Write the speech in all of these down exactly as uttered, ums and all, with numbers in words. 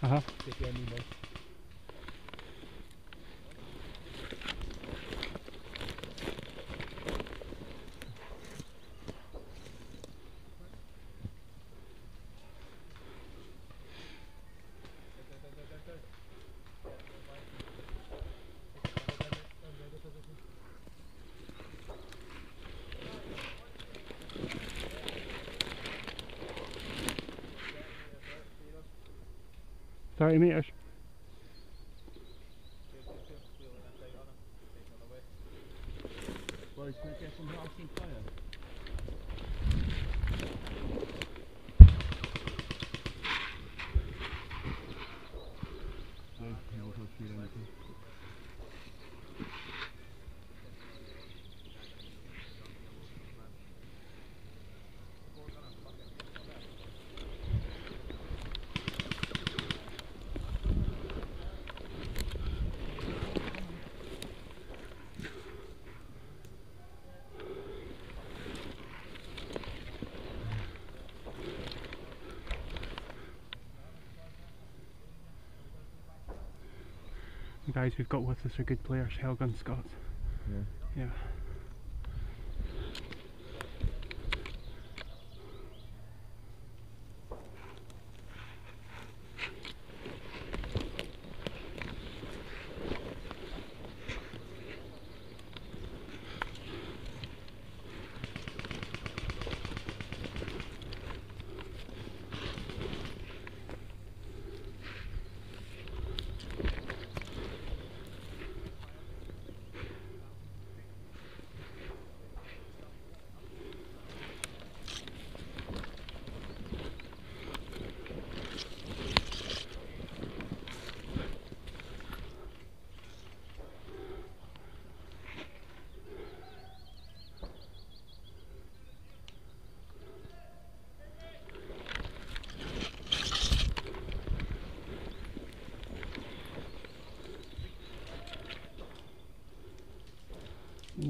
Aha. Thirty meters. Well, he's going to get some nasty fire. No, he also feels anything. Guys we've got with us are good players, Helge and Scott. Yeah. Yeah.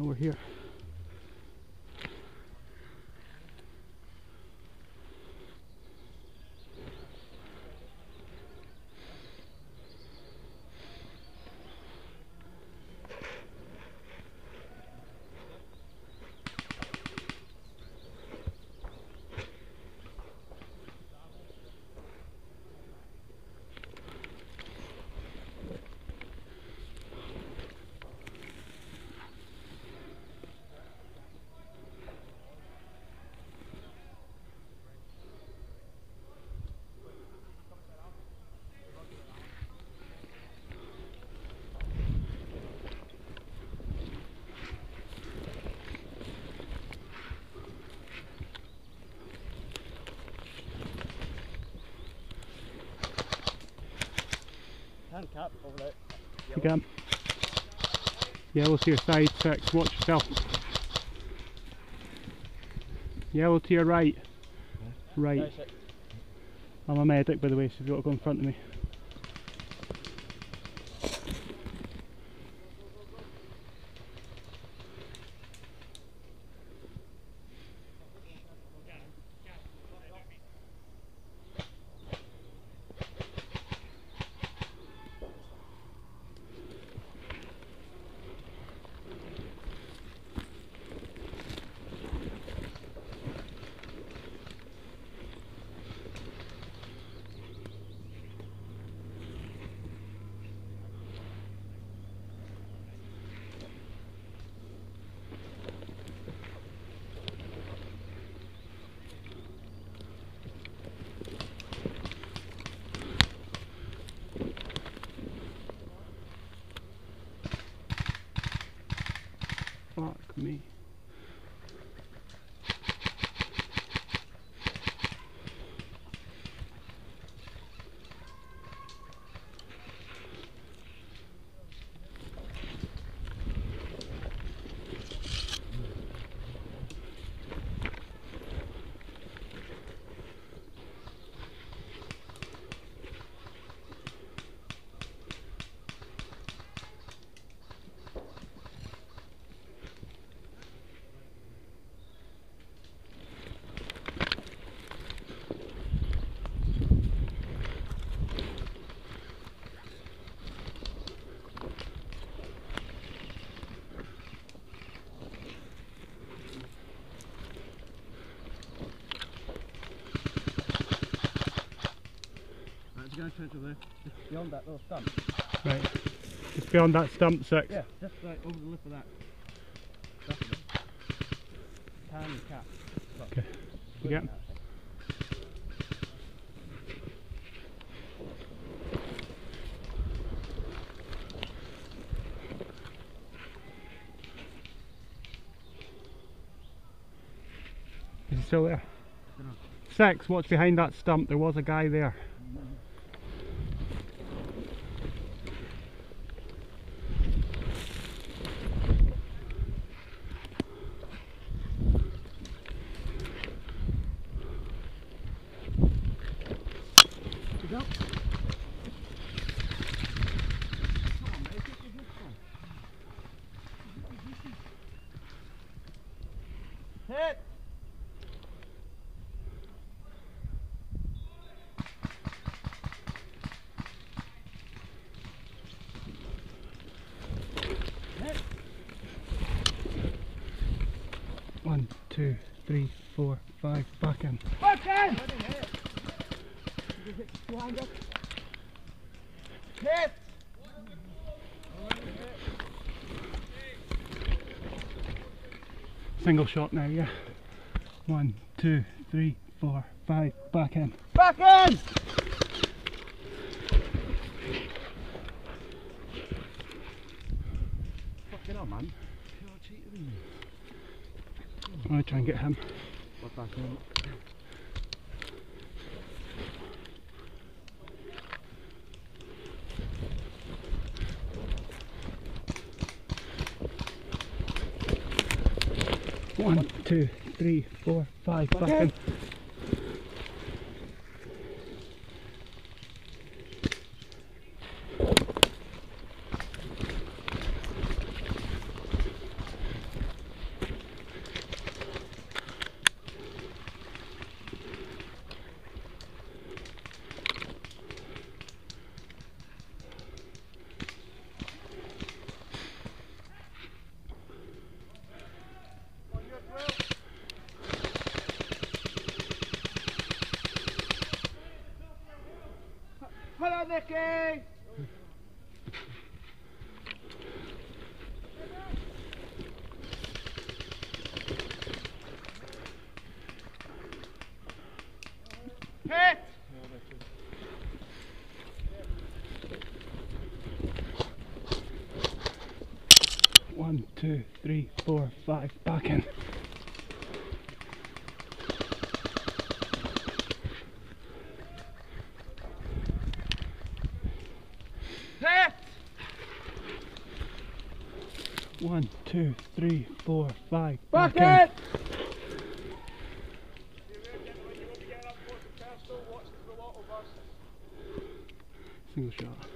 Over here. Cap over there. You can. Yellow to your side, six. Watch yourself. Yellow to your right. Right. I'm a medic, by the way, so you've got to go in front of me. don't turn to the left, just beyond that little stump. Right, just beyond that stump, six. Yeah, just right over the lip of that. That's it. Tiny cat. Okay, you get him? Is he still there? No. Six, what's behind that stump? There was a guy there. Hit! One, two, three, four, five, back in. Back in! Hit! Single shot now, yeah. One, two, three, four, five, back in. Back in! Fucking hell, man. You're cheating me. I'm going to try and get him. What back in? One, two, three, four, five, back in. Hello, Nicky! Hit! One, two, three, four, five, back in. One, two, three, four, five. Bucket! Single shot.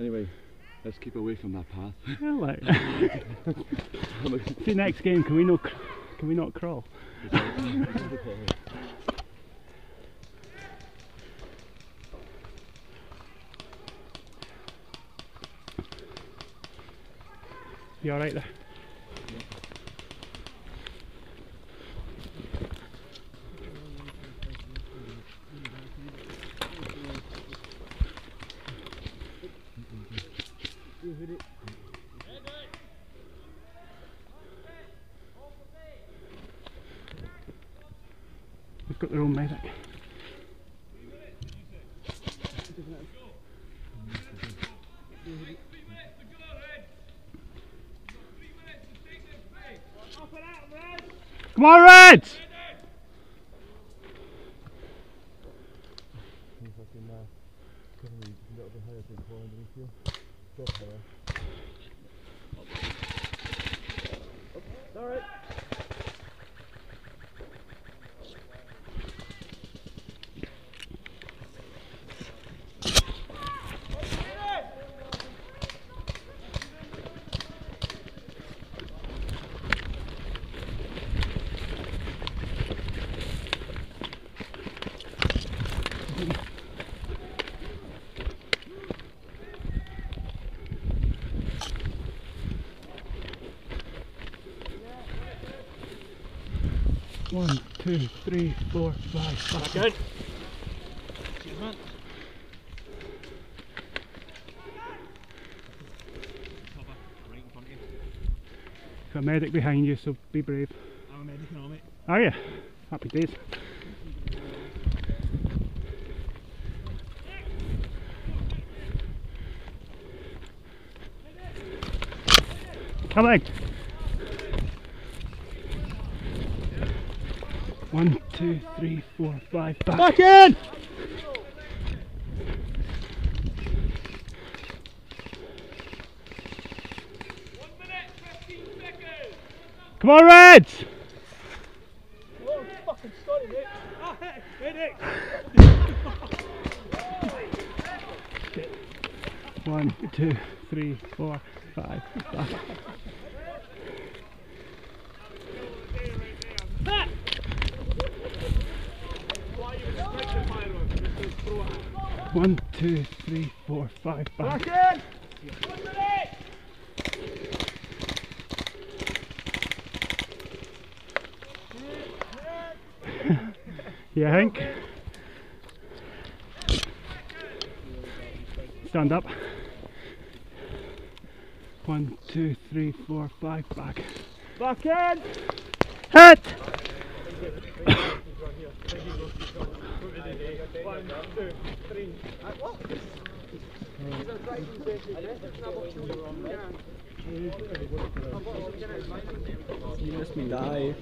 Anyway, let's keep away from that path. Yeah, like. See, next game, can we not, can we not crawl? You alright there? They've got their own medic. Come on, Red! Alright. One, two, three, four, five, five. Is that good? Excuse me. Got a medic behind you, so be brave. I'm a medic now, mate. Are you? Happy days. Come on. One, two, three, four, five, back. Back in! Come on, Reds! What a fucking story, mate. Ah, hit it! One, two, three, four, five, five. One, two, three, four, five, five. Back in! One minute! Yeah, Hank. Stand up. One, two, three, four, five, back. Back in! Hit! One, two, three. You missed me die.